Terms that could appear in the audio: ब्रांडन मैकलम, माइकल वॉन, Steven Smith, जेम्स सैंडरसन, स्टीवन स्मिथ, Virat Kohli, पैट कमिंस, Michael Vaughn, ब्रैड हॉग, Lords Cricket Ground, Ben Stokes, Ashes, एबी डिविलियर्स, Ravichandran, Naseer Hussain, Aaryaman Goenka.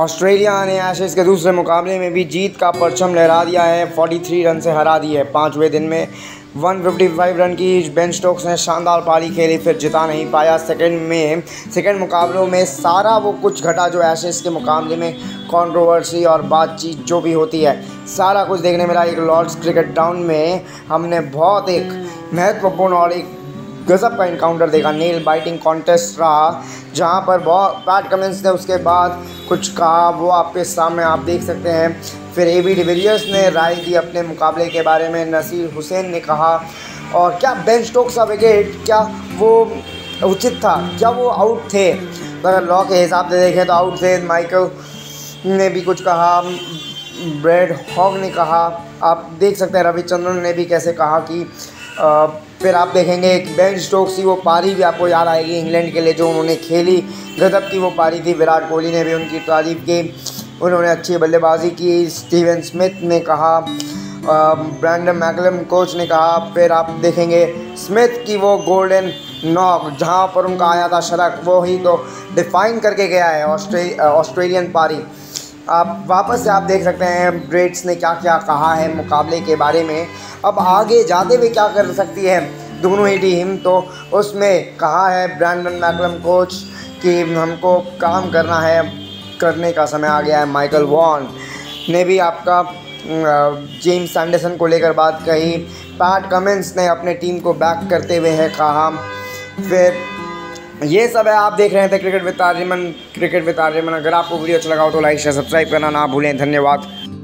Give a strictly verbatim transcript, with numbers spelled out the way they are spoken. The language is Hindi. ऑस्ट्रेलिया ने एशेज़ के दूसरे मुकाबले में भी जीत का परचम लहरा दिया है। तैंतालीस रन से हरा दी है। पाँचवें दिन में एक सौ पचपन रन की बेन स्टोक्स ने शानदार पारी खेली, फिर जिता नहीं पाया। सेकंड में सेकंड मुकाबलों में सारा वो कुछ घटा जो एशेज़ के मुकाबले में कंट्रोवर्सी और बातचीत जो भी होती है सारा कुछ देखने मिला। एक लॉर्ड्स क्रिकेट ग्राउंड में हमने बहुत एक महत्वपूर्ण और एक गजब का इनकाउंटर देखा। नेल बाइटिंग कॉन्टेस्ट रहा जहां पर बहुत पैट कमिंस ने उसके बाद कुछ कहा, वो आपके सामने आप देख सकते हैं। फिर एबी डिविलियर्स ने राय दी अपने मुकाबले के बारे में, नसीर हुसैन ने कहा। और क्या बेन स्टोक्स का विकेट, क्या वो उचित था? क्या वो आउट थे? अगर लॉ के हिसाब से देखें तो आउट थे। माइकल ने भी कुछ कहा, ब्रैड हॉग ने कहा, आप देख सकते हैं। रविचंद्रन ने भी कैसे कहा कि आ, फिर आप देखेंगे एक बेन स्टोक्स की वो पारी भी आपको याद आएगी इंग्लैंड के लिए जो उन्होंने खेली, गजब की वो पारी थी। विराट कोहली ने भी उनकी तारीफ की, उन्होंने अच्छी बल्लेबाजी की। स्टीवन स्मिथ ने कहा, ब्रांडन मैकलम कोच ने कहा। फिर आप देखेंगे स्मिथ की वो गोल्डन नॉक जहां पर उनका आया था शतक, वो ही तो डिफाइन करके गया है ऑस्ट्रे ऑस्ट्रेलियन पारी। आप वापस से आप देख सकते हैं ब्रेड्स ने क्या क्या कहा है मुकाबले के बारे में, अब आगे जाते हुए क्या कर सकती है दोनों ही टीम। तो उसमें कहा है ब्रांडन मैकलम कोच कि हमको काम करना है, करने का समय आ गया है। माइकल वॉन ने भी आपका जेम्स सैंडरसन को लेकर बात कही। पैट कमिंस ने अपने टीम को बैक करते हुए है कहा। फिर ये सब है, आप देख रहे थे cricket with Aryaman. Cricket with Aryaman, अगर आपको वीडियो अच्छा लगा हो तो लाइक शेयर सब्सक्राइब करना ना भूलें। धन्यवाद।